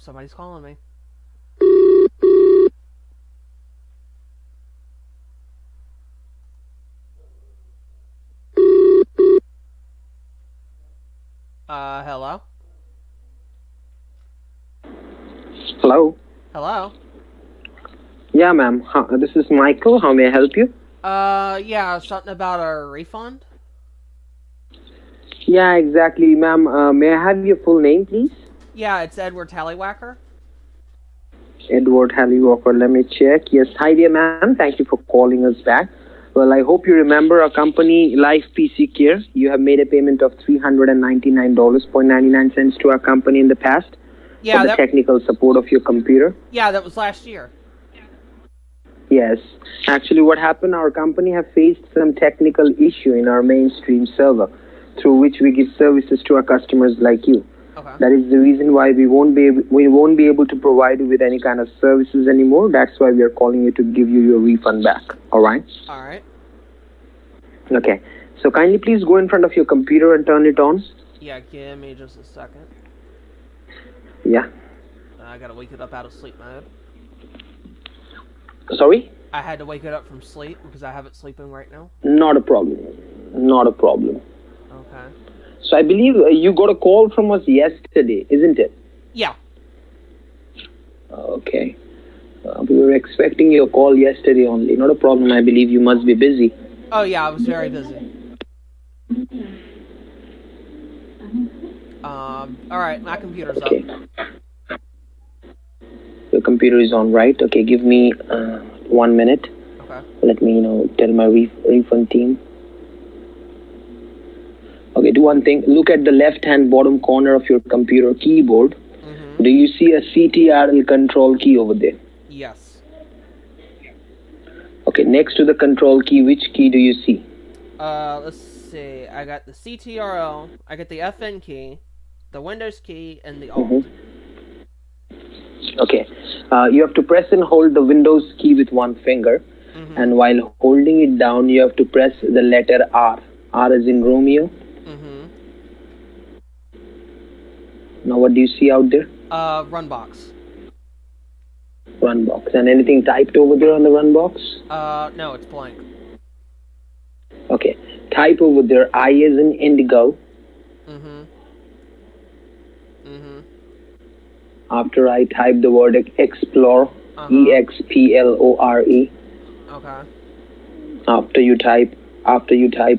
Somebody's calling me. Hello? Hello? Hello? Yeah, ma'am. This is Michael. How may I help you? Yeah, something about a refund? Yeah, exactly, ma'am. May I have your full name, please? Yeah, it's Edward Halliwacker. Edward Halliwacker, let me check. Yes, hi there, ma'am. Thank you for calling us back. Well, I hope you remember our company, Life PC Care. You have made a payment of $399.99 to our company in the past for the technical support of your computer. Yeah, that was last year. Yes. Actually, what happened, our company have faced some technical issue in our mainstream server through which we give services to our customers like you. Okay. That is the reason why we won't be able to provide you with any kind of services anymore. That's why we are calling you to give you your refund back. All right? All right. Okay. So kindly please go in front of your computer and turn it on. Yeah, give me just a second. Yeah. I gotta wake it up out of sleep mode. Sorry? I had to wake it up from sleep because I have it sleeping right now. Not a problem. Not a problem. Okay. So I believe you got a call from us yesterday, isn't it? Yeah. Okay. We were expecting your call yesterday only. Not a problem. I believe you must be busy. Oh, yeah. I was very busy. All right. My computer's up. Your computer is on, right? Okay. Give me 1 minute. Okay. Let me, tell my refund team. Okay, do one thing. Look at the left-hand bottom corner of your computer keyboard. Mm-hmm. Do you see a CTRL control key over there? Yes. Okay, next to the control key, which key do you see? Let's see. I got the CTRL, I got the FN key, the Windows key, and the Alt. Mm-hmm. Okay. You have to press and hold the Windows key with one finger. Mm-hmm. And while holding it down, you have to press the letter R. R is in Romeo. Now, what do you see out there? Run box. Run box. And anything typed over there on the run box? No, it's blank. Okay. Type over there, I as in indigo. Mm-hmm. Mm-hmm. After I type the word explore, E-X-P-L-O-R-E. Okay. After you type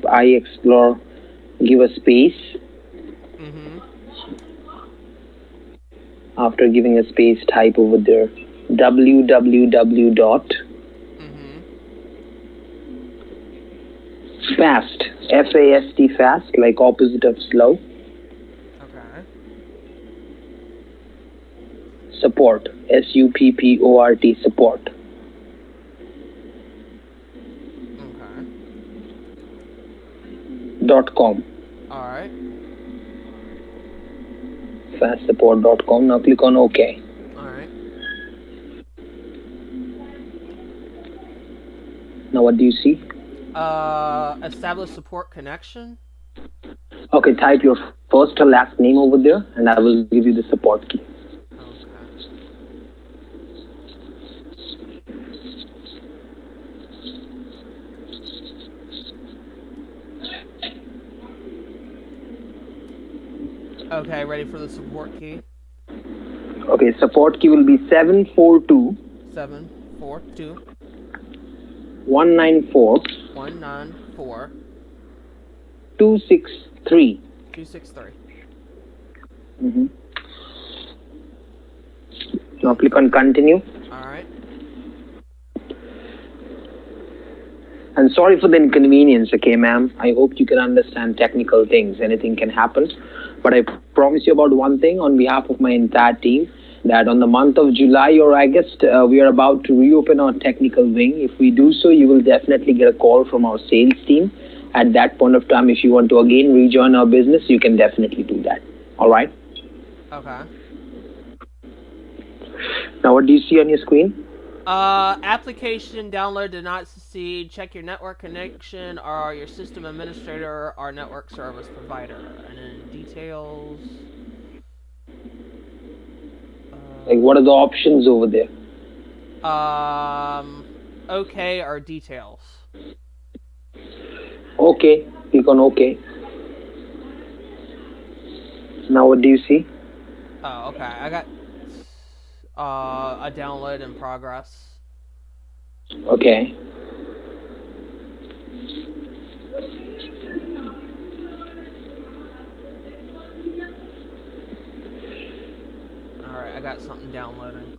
I explore, give a space. After giving a space, type over there www dot fast, F-A-S-T, fast, like opposite of slow. Okay. Support, S-U-P-P-O-R-T, support. Okay. .com. All right. FastSupport.com. Now click on OK. Alright. Now what do you see? Establish support connection. Okay, type your first or last name over there and I will give you the support key. Okay, ready for the support key. Okay, support key will be 742. 742. 194. 194. 263. 263. Now click on continue. All right. And sorry for the inconvenience, okay, ma'am. I hope you can understand technical things. Anything can happen. But I promise you about one thing on behalf of my entire team, that on the month of July or August, we are about to reopen our technical wing. If we do so, you will definitely get a call from our sales team. At that point of time, if you want to again rejoin our business, you can definitely do that. All right? Okay. Now, what do you see on your screen? Application download did not succeed. Check your network connection or your system administrator or network service provider. And then details. Like, what are the options over there? Okay or details. Okay. Click on okay. Now what do you see? Oh, okay. I got a download in progress. Okay. Alright, I got something downloading.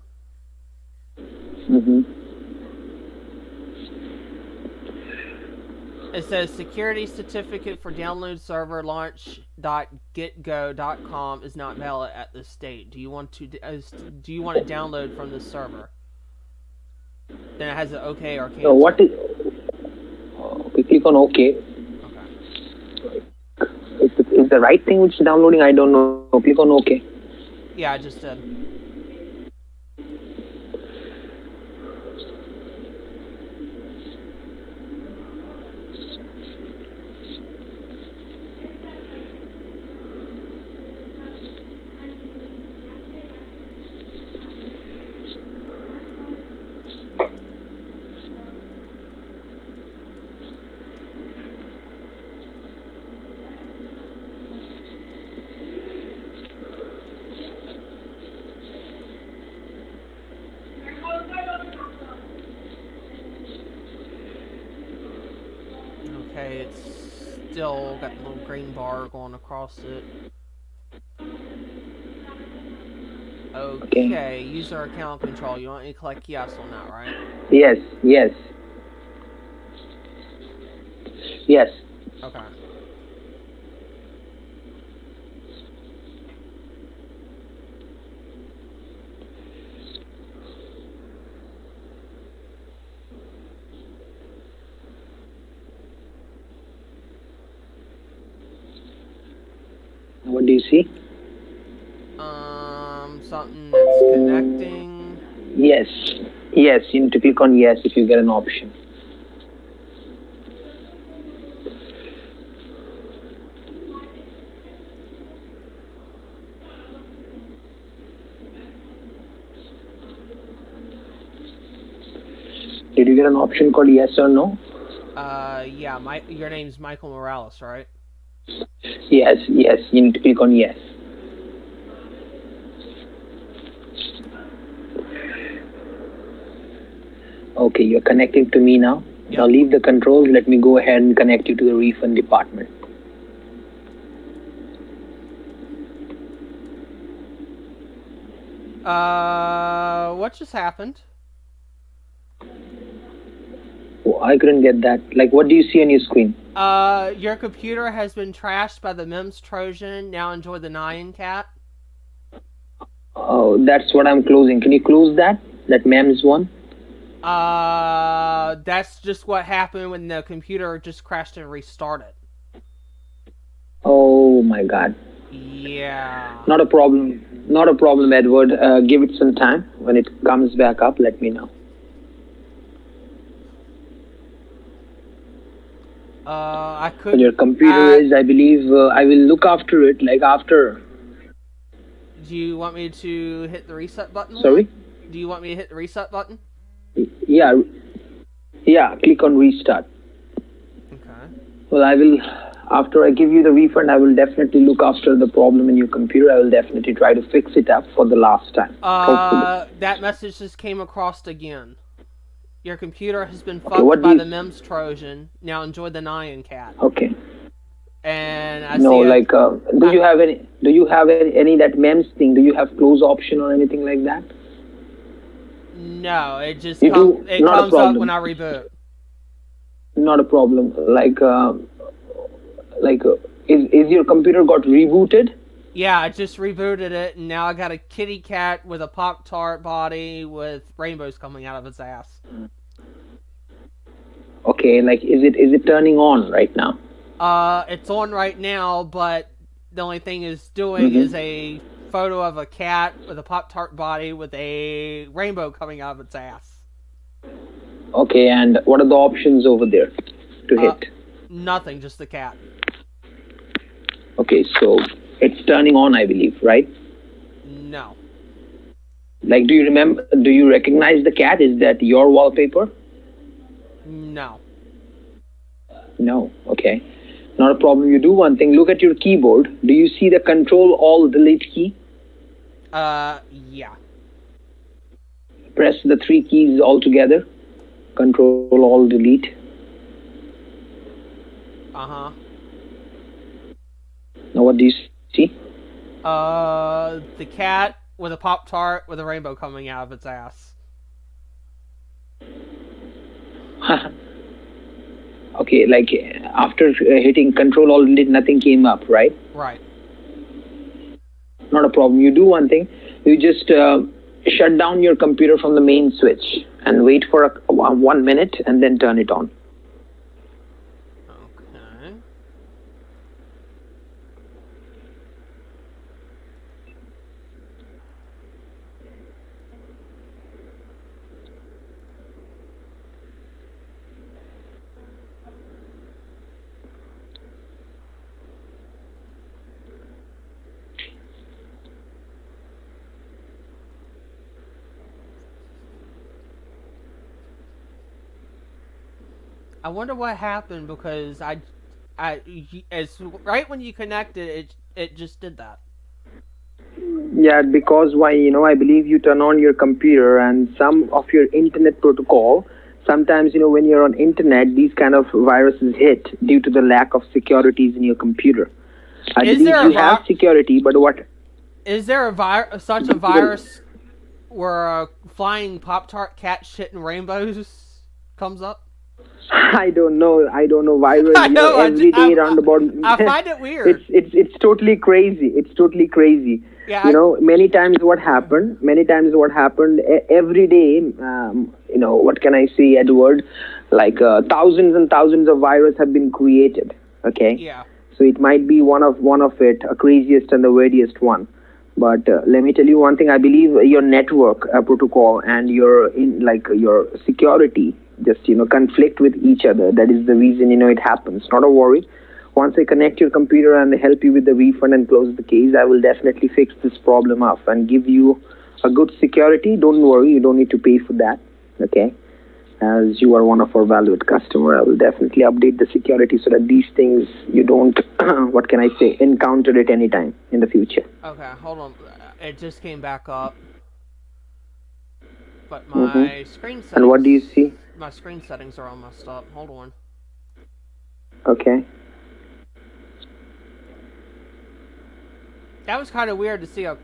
It says security certificate for download server launch.getgo.com is not valid at this state. Do you want to download from this server? Then it has an okay or cancel. So what is? We click on okay. Okay. Is the right thing which is downloading? I don't know. Click on okay. Yeah, I just did. It's still got the little green bar going across it. Okay, okay. User account control. You want me to click yes on that, right? Yes, yes. Yes. Okay. What do you see? Something that's connecting. Yes. Yes, you need to click on yes if you get an option. Did you get an option called yes or no? Yeah, your name's Michael Morales, right? Yes, yes, you need to click on yes. Okay, you're connecting to me now. Yep. Now leave the controls. Let me go ahead and connect you to the refund department. What just happened? Oh, I couldn't get that. Like, what do you see on your screen? Your computer has been trashed by the MEMZ Trojan. Now enjoy the Nyan Cat. Oh, that's what I'm closing. Can you close that? That MEMZ one? That's just what happened when the computer just crashed and restarted. Oh my god. Yeah. Not a problem. Not a problem, Edward. Give it some time. When it comes back up, let me know. I could. Your computer is, I believe. I will look after it. Like after. Do you want me to hit the reset button? Sorry. Do you want me to hit the reset button? Yeah. Yeah. Click on restart. Okay. Well, I will. After I give you the refund, I will definitely look after the problem in your computer. I will definitely try to fix it up for the last time. Hopefully. That message just came across again. Your computer has been fucked by the MEMZ Trojan. Now enjoy the Nyan Cat. Okay. And I do you have any that MEMZ thing? Do you have close option or anything like that? No, it just comes up when I reboot. Not a problem. Is your computer got rebooted? Yeah, I just rebooted it, and now I got a kitty cat with a Pop-Tart body with rainbows coming out of its ass. Okay, like, is it turning on right now? It's on right now, but the only thing it's doing is a photo of a cat with a Pop-Tart body with a rainbow coming out of its ass. Okay, and what are the options over there to hit? Nothing, just the cat. Okay, so... it's turning on, I believe, right? No. Like, do you remember? Do you recognize the cat? Is that your wallpaper? No. No. Okay. Not a problem. You do one thing. Look at your keyboard. Do you see the Control-Alt-Delete key? Yeah. Press the three keys all together. Control-Alt-Delete. Uh-huh. Now what do you see? The cat with a Pop-Tart with a rainbow coming out of its ass. Okay, like after hitting Control-Alt-Delete, nothing came up, right? Right. Not a problem. You do one thing. You just shut down your computer from the main switch and wait for 1 minute and then turn it on. Okay. I wonder what happened, because right when you connected, it just did that. Yeah, because why? You know, I believe you turn on your computer and some of your internet protocol. Sometimes, you know, when you're on internet, these kind of viruses hit due to the lack of securities in your computer. I believe you have security, but what? Is there a such a virus where a flying Pop-Tart, cat shit, and rainbows comes up? I don't know. I don't know why we're every day around about. I find it weird. It's totally crazy. It's totally crazy. Yeah, you know, many times what happened every day, you know, what can I say, Edward? Like thousands and thousands of viruses have been created. Okay. Yeah. So it might be one of a craziest and the weirdest one. But let me tell you one thing. I believe your network protocol and your security just, you know, conflict with each other. That is the reason, you know, it happens. Not a worry. Once I connect your computer and help you with the refund and close the case, I will definitely fix this problem up and give you a good security. Don't worry. You don't need to pay for that. Okay. As you are one of our valued customer, I will definitely update the security so that these things you don't, what can I say, encounter it anytime in the future. Okay, hold on. It just came back up. But my screen settings... And what do you see? My screen settings are all messed up. Hold on. Okay. That was kind of weird to see a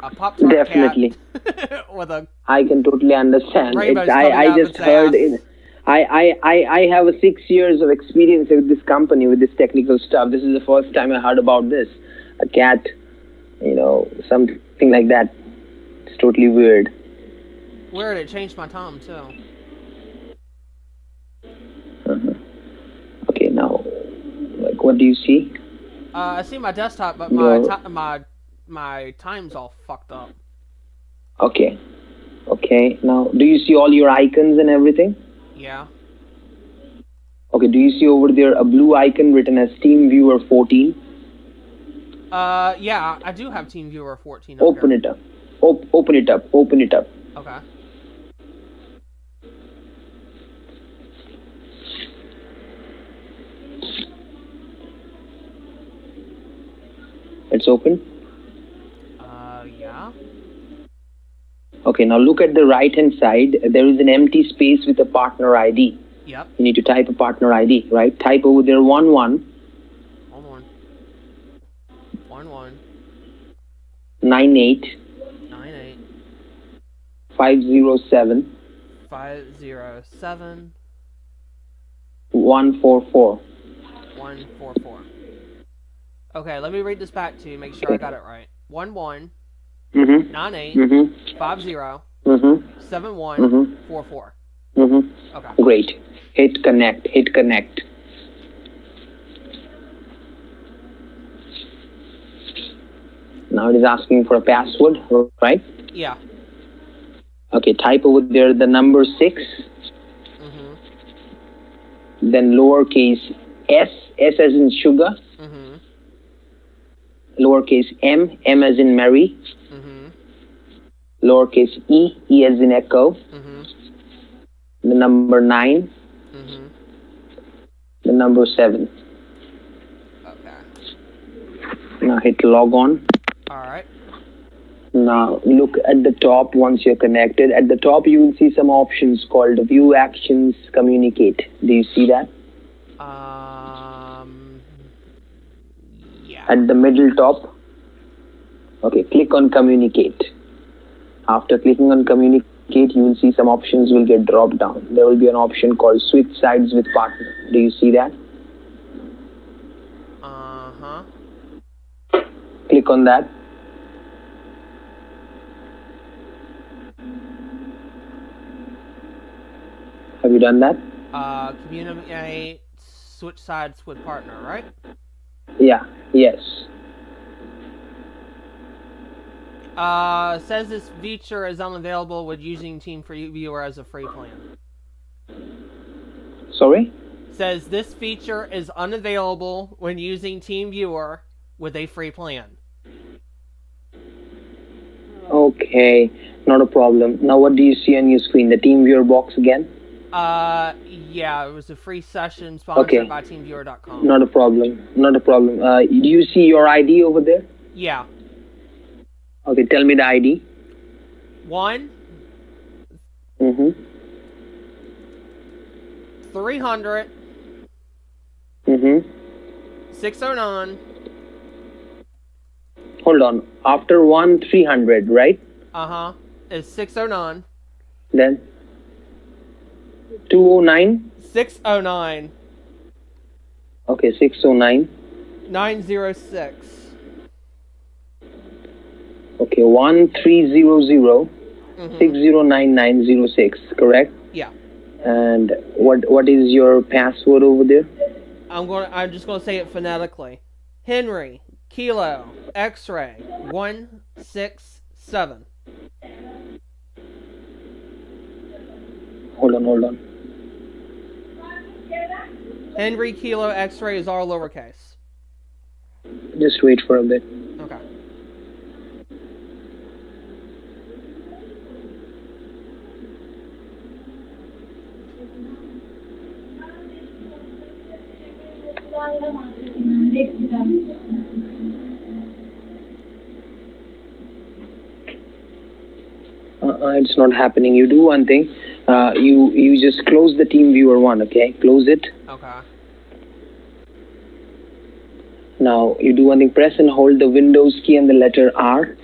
Pop-Tart definitely cat with a I can totally understand. I just heard it. I have 6 years of experience with this company, with this technical stuff. This is the first time I heard about this. A cat, you know, something like that. It's totally weird. Weird, it changed my time too. Okay, now, like, what do you see? I see my desktop, but my time's all fucked up. Okay. Okay. Now, do you see all your icons and everything? Yeah. Okay. Do you see over there a blue icon written as TeamViewer 14? Yeah, I do have TeamViewer 14. Open it up. Open it up. Open it up. Okay. It's open. Yeah. Okay, now look at the right-hand side. There is an empty space with a partner ID. Yep. You need to type a partner ID, right? Type over there 11. Hold on. 11. 98. 98. 507. 507. 144. 144. Okay, let me read this back to you. Make sure I got it right. 11. 98 50 71 44. Okay. Great. Hit connect. Hit connect. Now it is asking for a password, right? Yeah. Okay. Type over there the number 6. Then lowercase s. S as in sugar. Lowercase m. M as in Mary. lowercase e, e as in echo, the number 9, the number 7. Okay. Now hit log on. All right. Now look at the top once you're connected. At the top you will see some options called View Actions Communicate. Do you see that? Yeah. At the middle top. Okay, click on Communicate. After clicking on Communicate, you will see some options will get dropped down. There will be an option called Switch Sides with Partner. Do you see that? Click on that. Have you done that? Communicate, switch sides with partner, right? Yeah, yes. Says this feature is unavailable with using TeamViewer as a free plan. Sorry? Says this feature is unavailable when using TeamViewer with a free plan. Okay, not a problem. Now what do you see on your screen? The TeamViewer box again? Yeah, it was a free session sponsored by TeamViewer.com. Not a problem, not a problem. Do you see your ID over there? Yeah. Okay, tell me the ID. 1. 300. 609. Hold on. After 1, 300, right? It's 609. Then? 209? 609. Okay, 609. 906. Okay, 1300 609906, correct? Yeah. And what is your password over there? I'm just gonna say it phonetically. Henry Kilo X-ray 167. Hold on. Henry Kilo X-ray is all lowercase. Just wait for a bit. Okay. It's not happening. You do one thing. You just close the TeamViewer one, okay? Close it. Okay. Now you do one thing. Press and hold the Windows key and the letter R.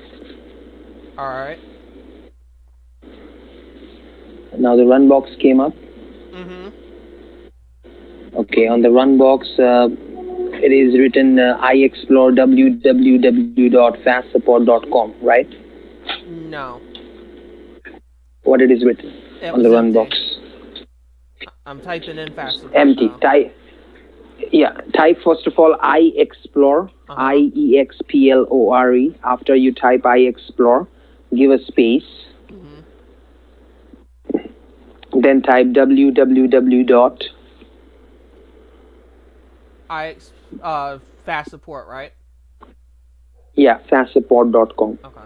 All right. Now the run box came up. Okay, on the run box, it is written I explore www.fastsupport.com, right? No. What it is written on the run box? I'm typing in FastSupport. Empty. Type first of all I explore, I-E-X-P-L-O-R-E. After you type I explore, give a space. Then type www. Fast Support, right? Yeah, FastSupport.com. Okay.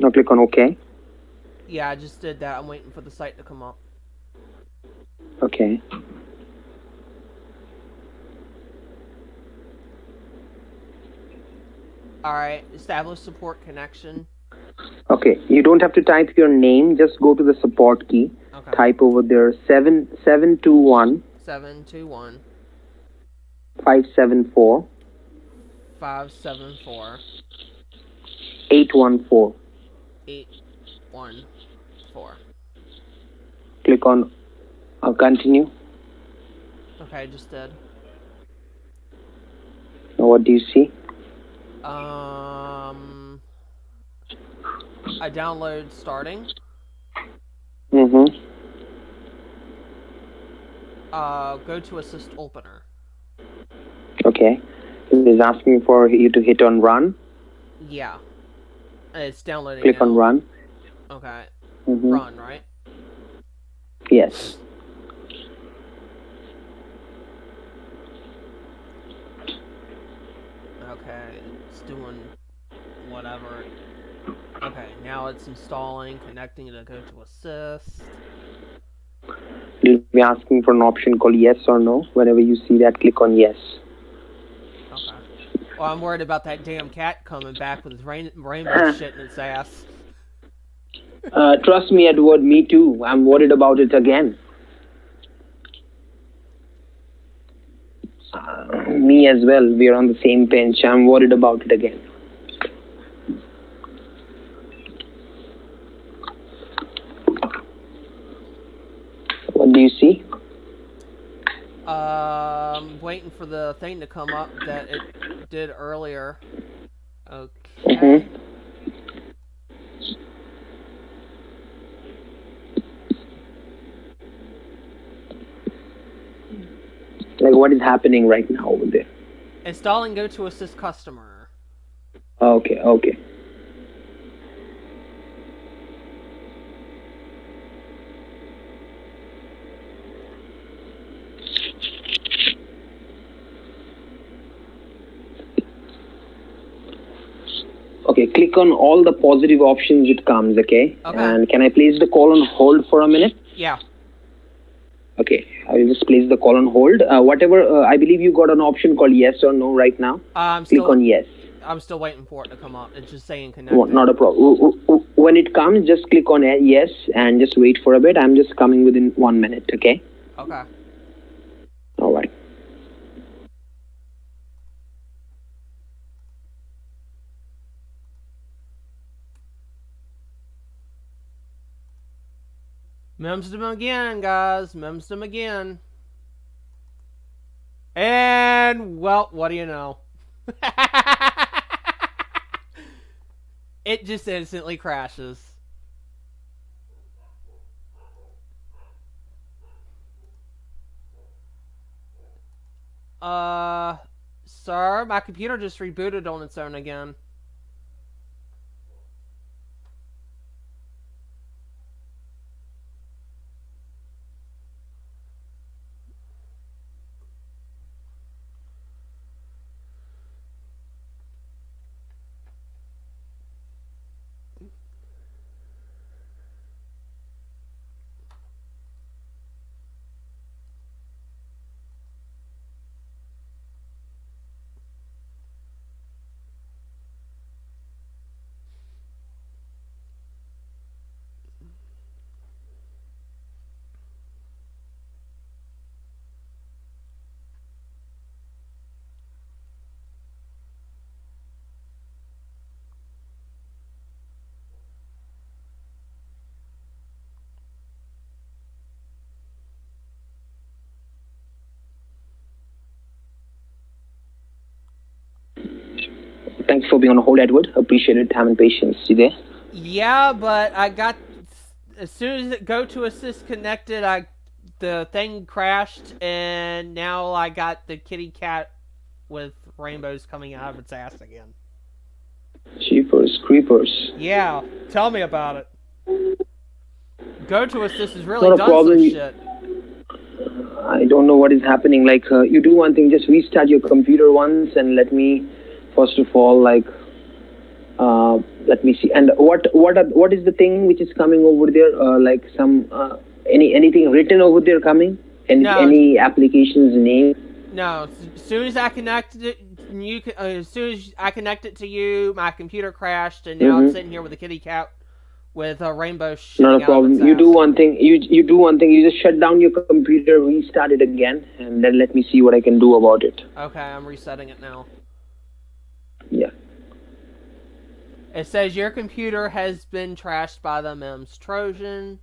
Now click on OK. Yeah, I just did that. I'm waiting for the site to come up. Okay. Alright, establish support connection. Okay, you don't have to type your name. Just go to the support key. Okay. Type over there 7721 721 574 574 814 814. Click on continue. Okay, I just did. Now what do you see? I download starting. Go to assist opener. Okay. It is asking for you to hit on run. Yeah. It's downloading. Click on run. Okay. Mm-hmm. Run, right? Yes. Okay, it's doing whatever. Okay, now it's installing, connecting to go to assist. It'll be asking for an option called yes or no. Whenever you see that, click on yes. Okay. Well, I'm worried about that damn cat coming back with his rainbow shit in its ass. Trust me, Edward, me too. I'm worried about it again. Me as well. We are on the same bench. I'm worried about it again. What do you see? I'm waiting for the thing to come up that it did earlier. Okay. Mm-hmm. Like, what is happening right now over there? Installing Go to Assist Customer. Okay, okay. Okay, click on all the positive options it comes, okay? Okay. And can I place the call on hold for a minute? Yeah. Okay, I will just place the call on hold. I believe you got an option called yes or no right now. Click on yes. I'm still waiting for it to come up. It's just saying connect. Well, not a problem. When it comes, just click on yes and just wait for a bit. I'm just coming within 1 minute, okay? Okay. All right. MEMZ them again, guys. MEMZ them again. And, well, what do you know? It just instantly crashes. Sir, my computer just rebooted on its own again. Thanks for being on hold, Edward. Appreciate it. Time and patience. You there? Yeah, but I got... As soon as it Go to Assist connected, the thing crashed, and now I got the kitty cat with rainbows coming out of its ass again. Jeepers creepers. Yeah, tell me about it. Go to Assist has really done some shit. I don't know what is happening. Like, you do one thing, just restart your computer once and let me... First of all, like, let me see. And what is the thing which is coming over there? Like some anything written over there coming? Any application's name? No. As soon as I connected it, as soon as I connected to you, my computer crashed, and now I'm sitting here with a kitty cat with a rainbow. Not a problem. You do one thing. You do one thing. You just shut down your computer, restart it again, and then let me see what I can do about it. Okay, I'm resetting it now. Yeah. It says your computer has been trashed by the MEMZ Trojan.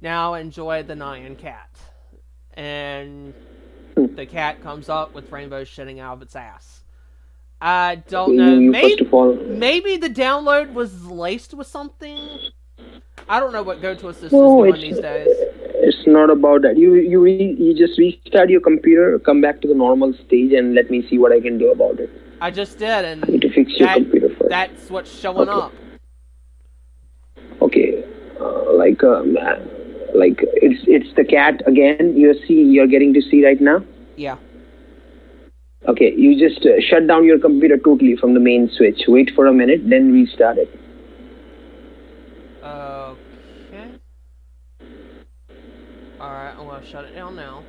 Now enjoy the Nyan Cat. And the cat comes up with rainbows shitting out of its ass. I don't know. Maybe the download was laced with something. I don't know what Go to Assist is doing these days. It's not about that. You just restart your computer, come back to the normal stage, and let me see what I can do about it. I just did, and I need to fix your computer first. That's what's showing up. Okay, like it's the cat again. You're getting to see right now. Yeah. Okay, you just shut down your computer totally from the main switch. Wait for a minute, then restart it. Okay. Alright, I'm gonna shut it down now.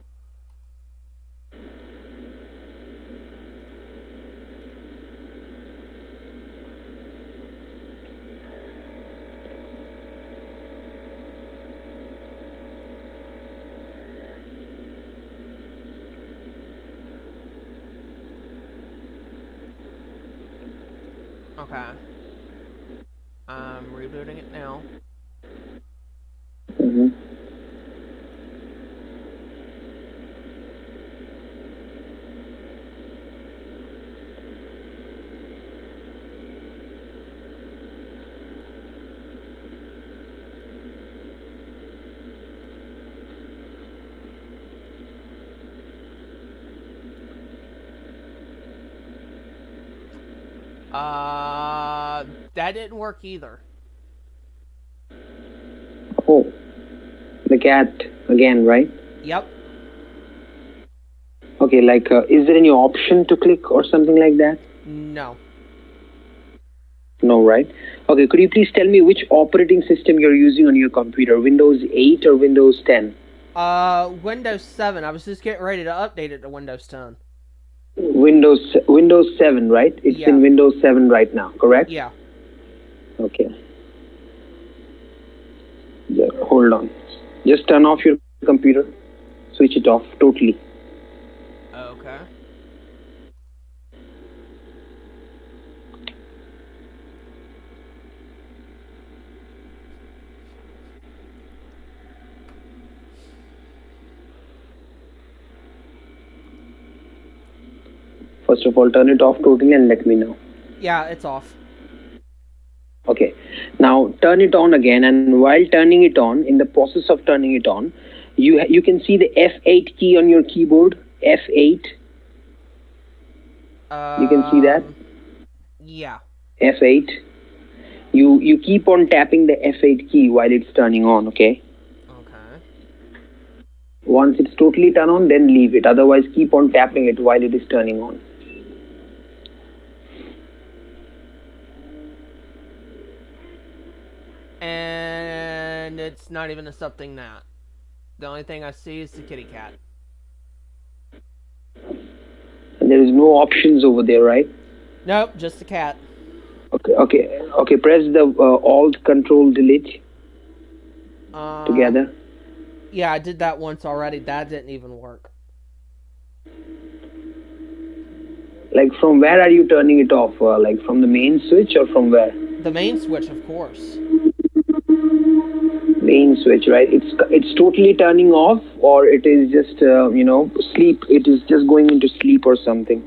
Okay. I'm rebooting it now. Mm-hmm. That didn't work either. Oh, the cat again, right? Yep. Okay, like, is there any option to click or something like that? No. No, right? Okay, could you please tell me which operating system you're using on your computer? Windows 8 or Windows 10? Windows 7. I was just getting ready to update it to Windows 10. Windows 7, right? It's in Windows 7 right now, correct? Yeah. Okay. Yeah, hold on. Just turn off your computer. Switch it off totally. Okay. First of all, turn it off totally and let me know. Yeah, it's off. Okay, now turn it on again, and while turning it on, in the process of turning it on, you can see the F8 key on your keyboard. F8. You can see that? Yeah. F8. You keep on tapping the F8 key while it's turning on, okay? Okay. Once it's totally turned on, then leave it. Otherwise, keep on tapping it while it is turning on. And it's not even accepting that. The only thing I see is the kitty cat. And there is no options over there, right? Nope, just the cat. Okay. Press the Alt Control Delete together. Yeah, I did that once already. That didn't even work. Like, from where are you turning it off? Like, from the main switch or from where? The main switch, of course. Main switch, right? It's totally turning off, or it is just sleep. It is just going into sleep or something. Is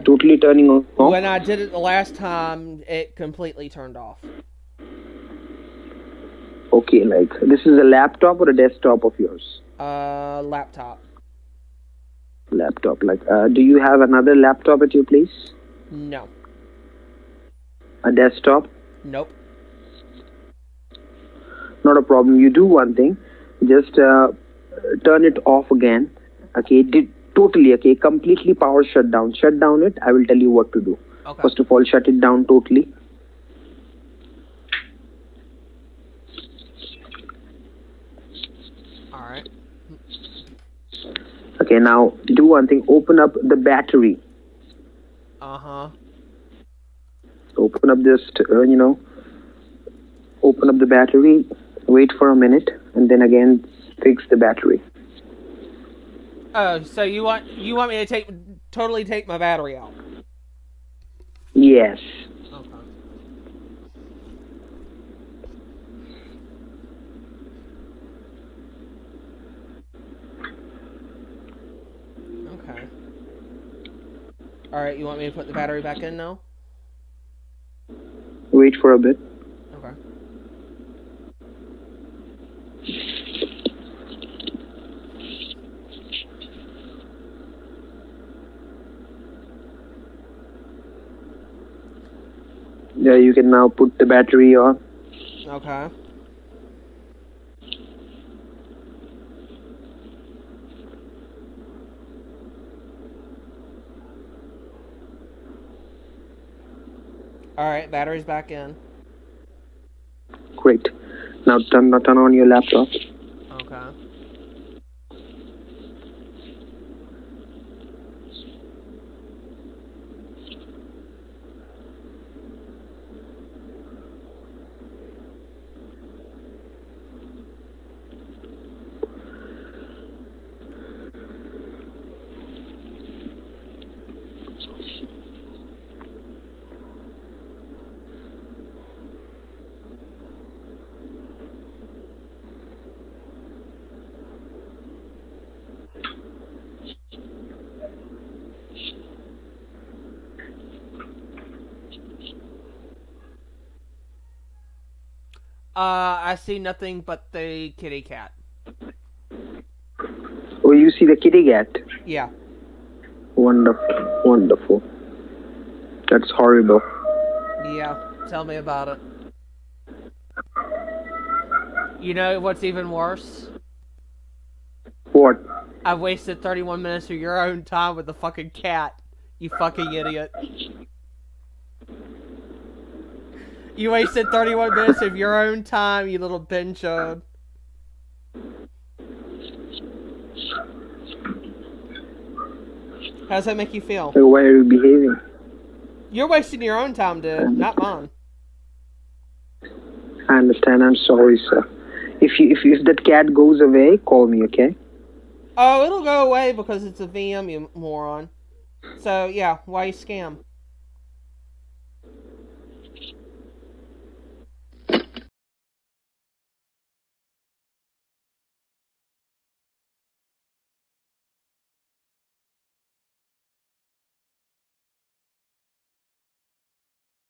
it totally turning off? When I did it the last time, it completely turned off. Okay, like, this is a laptop or a desktop of yours? Laptop. Laptop. Like, do you have another laptop at your place? No. A desktop? Nope. Not a problem. You do one thing, just turn it off again. Okay, completely power shut down. Shut down it. I will tell you what to do. Okay. First of all, shut it down totally. All right. Okay, now do one thing. Open up the battery. Open up open up the battery. Wait for a minute, and then again fix the battery. Oh, so you want me to totally take my battery out? Yes. Okay. Okay. All right. You want me to put the battery back in now? Wait for a bit. Okay. Yeah, you can now put the battery on. Okay. Alright, battery's back in. Great. Now turn on your laptop. Okay. I see nothing but the kitty cat. Oh, you see the kitty cat? Yeah. Wonderful. Wonderful. That's horrible. Yeah, tell me about it. You know what's even worse? What? I wasted 31 minutes of your own time with the fucking cat. You fucking idiot. You wasted 31 minutes of your own time, you little binge job. How does that make you feel? So why are you behaving? You're wasting your own time, dude, not mine. I understand. I'm sorry, sir. If that cat goes away, call me, okay? Oh, it'll go away because it's a VM, you moron. So yeah, why you scam?